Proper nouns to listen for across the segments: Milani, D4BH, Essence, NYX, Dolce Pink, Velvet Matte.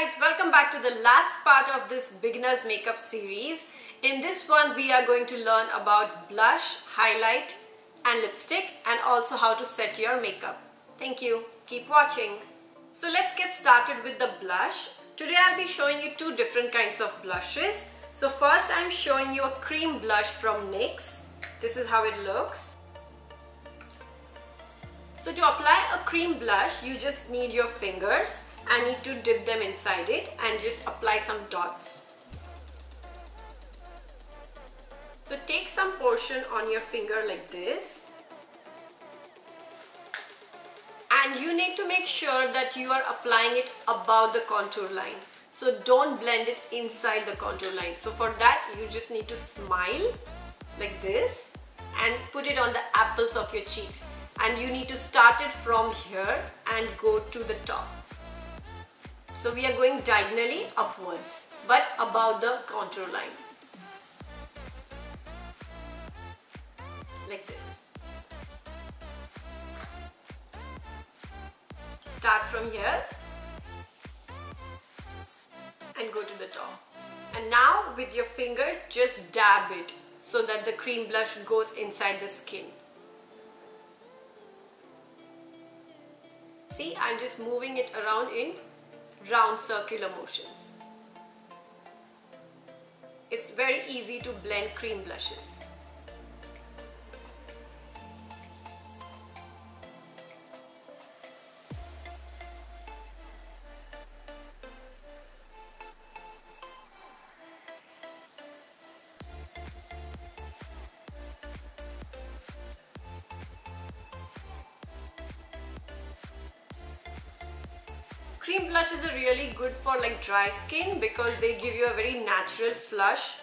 guys, welcome back to the last part of this beginners makeup series. In this one we are going to learn about blush, highlight and lipstick, and also how to set your makeup. Thank you, keep watching. So let's get started with the blush. Today I'll be showing you two different kinds of blushes. So first I'm showing you a cream blush from NYX. This is how it looks. So to apply a cream blush, you just need your fingers. I need to dip them inside it and just apply some dots. So take some portion on your finger like this. And you need to make sure that you are applying it above the contour line. So don't blend it inside the contour line. So for that you just need to smile like this and put it on the apples of your cheeks. And you need to start it from here and go to the top. So we are going diagonally upwards, but above the contour line. Like this. Start from here and go to the top. And now with your finger just dab it so that the cream blush goes inside the skin. See, I'm just moving it around in round circular motions. It's very easy to blend cream blushes. Cream blushes are really good for like dry skin because they give you a very natural flush,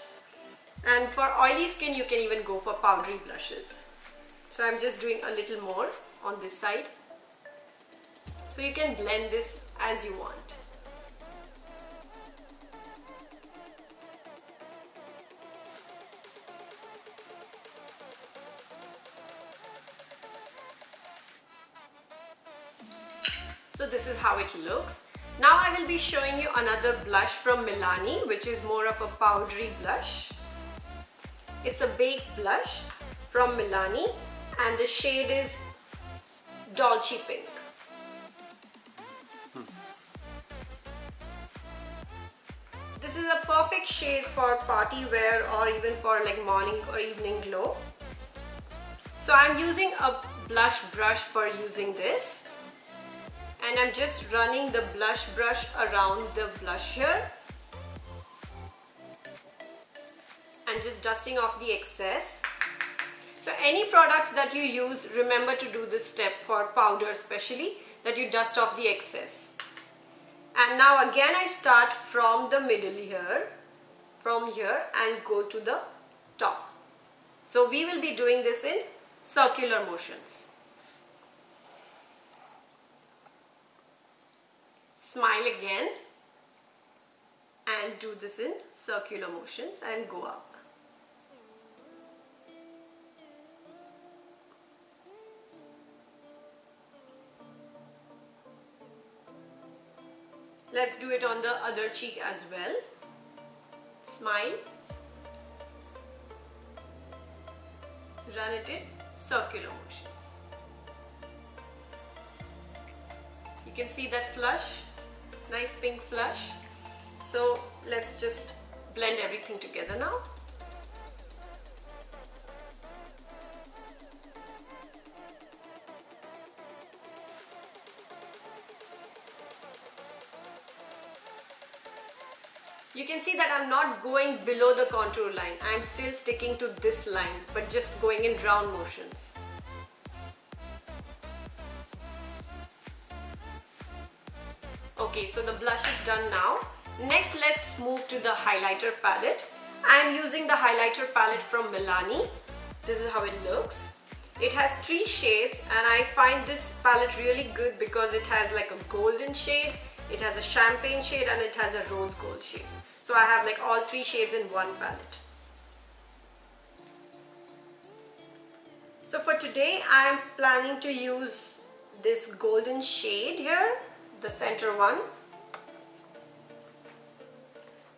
and for oily skin you can even go for powdery blushes. So I'm just doing a little more on this side. So you can blend this as you want. So this is how it looks. Now I will be showing you another blush from Milani, which is more of a powdery blush. It's a baked blush from Milani and the shade is Dolce Pink. This is a perfect shade for party wear or even for like morning or evening glow. So I'm using a blush brush for using this. And I'm just running the blush brush around the blush here and just dusting off the excess. So any products that you use, remember to do this step for powder especially, that you dust off the excess. And now again I start from the middle here, from here, and go to the top. So we will be doing this in circular motions. Smile again and do this in circular motions and go up. Let's do it on the other cheek as well. Smile. Run it in circular motions. You can see that flush. Nice pink flush. So let's just blend everything together now. You can see that I'm not going below the contour line. I'm still sticking to this line, but just going in round motions. Okay, so the blush is done now. Next, let's move to the highlighter palette. I'm using the highlighter palette from Milani. This is how it looks. It has three shades and I find this palette really good because it has like a golden shade, it has a champagne shade, and it has a rose gold shade. So I have like all three shades in one palette. So for today, I'm planning to use this golden shade here, the center one,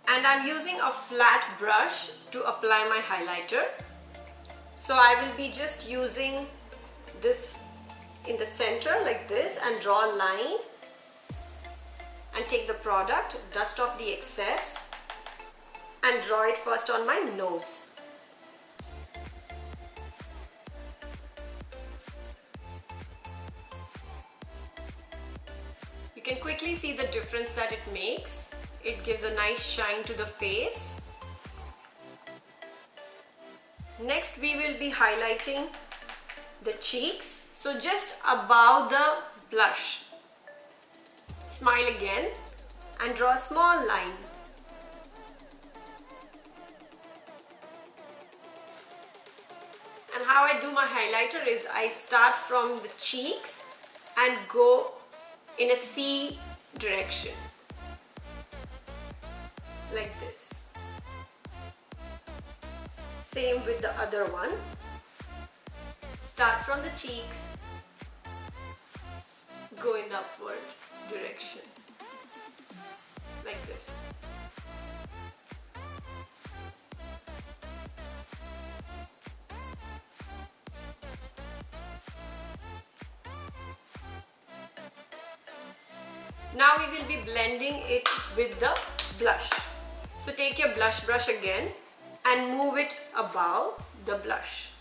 and I'm using a flat brush to apply my highlighter. So I will be just using this in the center like this and draw a line and take the product, dust off the excess and draw it first on my nose. You can quickly see the difference that it makes. It gives a nice shine to the face. Next we will be highlighting the cheeks, so just above the blush. Smile again and draw a small line. And how I do my highlighter is I start from the cheeks and go in a C direction like this. Same with the other one. Start from the cheeks, go in the upward direction like this. Now we will be blending it with the blush. So take your blush brush again and move it above the blush,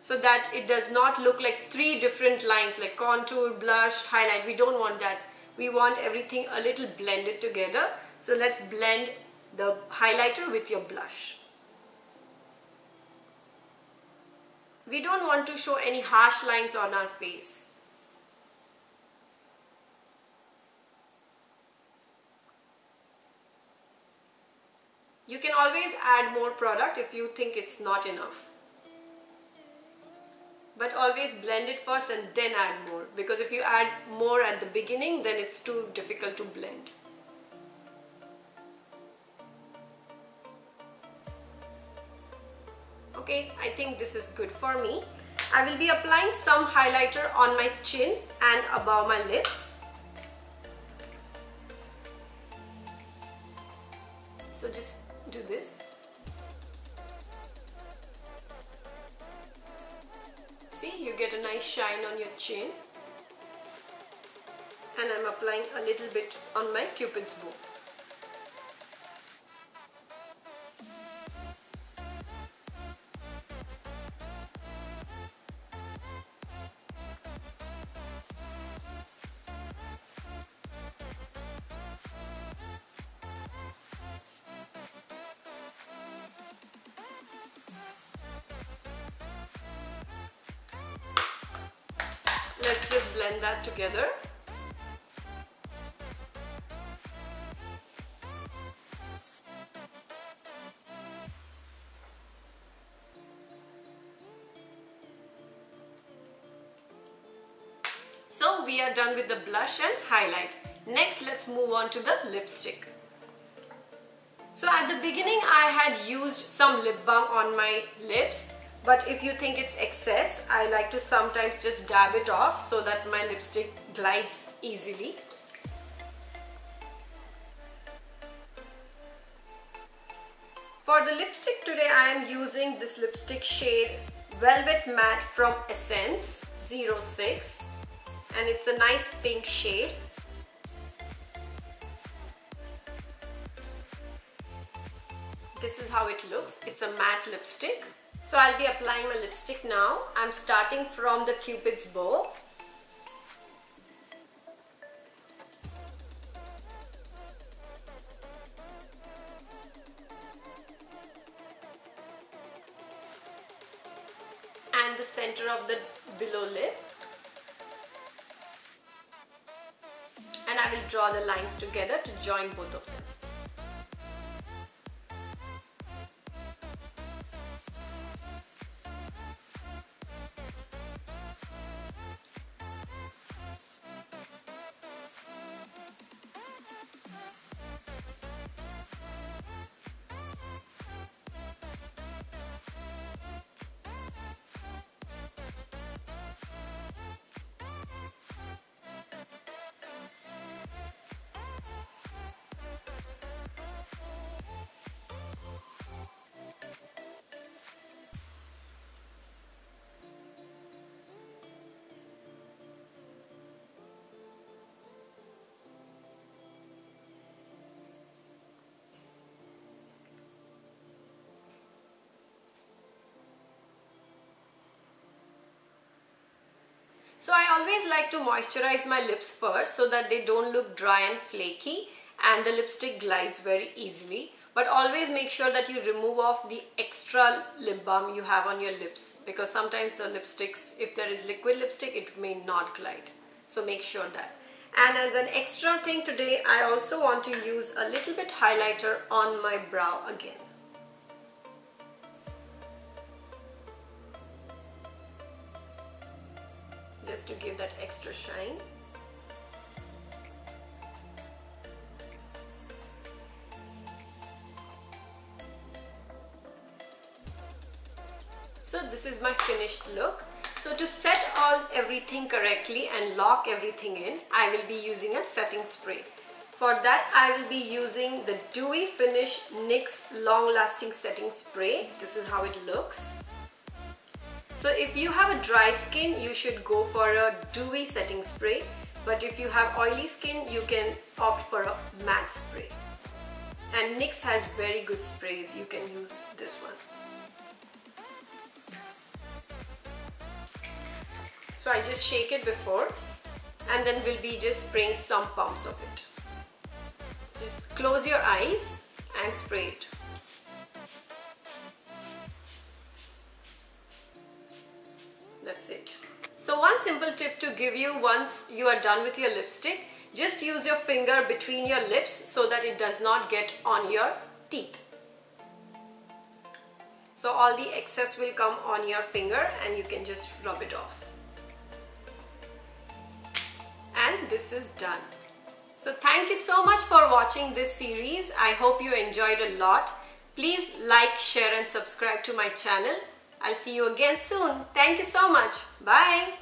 so that it does not look like three different lines like contour, blush, highlight. We don't want that. We want everything a little blended together. So let's blend the highlighter with your blush. We don't want to show any harsh lines on our face. You can always add more product if you think it's not enough. But always blend it first and then add more, because if you add more at the beginning, then it's too difficult to blend. Okay, I think this is good for me. I will be applying some highlighter on my chin and above my lips. So just do this. See, you get a nice shine on your chin, and I'm applying a little bit on my cupid's bow. Let's just blend that together. So we are done with the blush and highlight. Next, let's move on to the lipstick. So at the beginning, I had used some lip balm on my lips. But if you think it's excess, I like to sometimes just dab it off so that my lipstick glides easily. For the lipstick today, I am using this lipstick shade Velvet Matte from Essence 06, and it's a nice pink shade. This is how it looks. It's a matte lipstick. So I'll be applying my lipstick now. I'm starting from the cupid's bow. And the center of the below lip. And I will draw the lines together to join both of them. So I always like to moisturize my lips first so that they don't look dry and flaky and the lipstick glides very easily. But always make sure that you remove off the extra lip balm you have on your lips, because sometimes the lipsticks, if there is liquid lipstick, it may not glide. So make sure that. And as an extra thing today, I also want to use a little bit highlighter on my brow again. Just to give that extra shine. So this is my finished look. So to set everything correctly and lock everything in, I will be using a setting spray. For that, I will be using the Dewy Finish NYX Long Lasting Setting Spray. This is how it looks. So if you have a dry skin, you should go for a dewy setting spray. But if you have oily skin, you can opt for a matte spray. And NYX has very good sprays. You can use this one. So I just shake it before, and then we'll be just spraying some pumps of it. Just close your eyes and spray it. That's it. So one simple tip to give you once you are done with your lipstick, just use your finger between your lips so that it does not get on your teeth. So all the excess will come on your finger and you can just rub it off. And this is done. So thank you so much for watching this series. I hope you enjoyed a lot. Please like, share and subscribe to my channel. I'll see you again soon. Thank you so much. Bye.